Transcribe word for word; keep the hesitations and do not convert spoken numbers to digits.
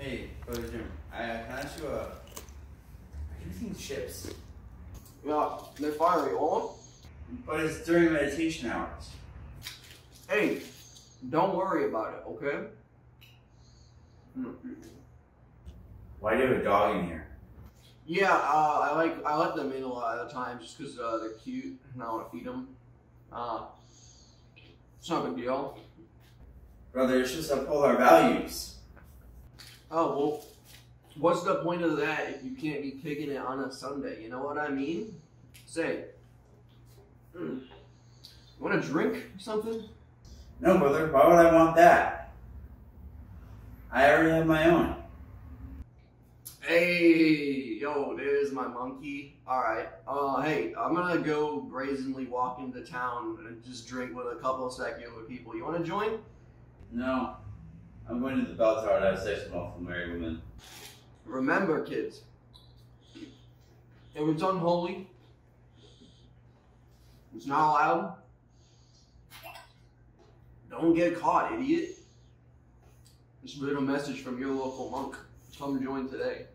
Hey, Brother Jim, I can ask you a... I've been eating chips. Yeah, they're finally on. But it's during meditation hours. Hey, don't worry about it, okay? Why do you have a dog in here? Yeah, uh, I like I let them in a lot of the time just because uh, they're cute and I want to feed them. Uh, it's not a big deal. Brother, it's just uphold our values. Oh, well, what's the point of that if you can't be kicking it on a Sunday? You know what I mean? Say, mm, you want a drink or something? No, brother, why would I want that? I already have my own. Hey, yo, there's my monkey. All right, uh, hey, I'm gonna go brazenly walk into town and just drink with a couple of secular people. You wanna join? No. I'm going to the bell tower to have sex with awful married women. Remember, kids, if it's unholy, it's not allowed, don't get caught, idiot. This little message from your local monk. Come join today.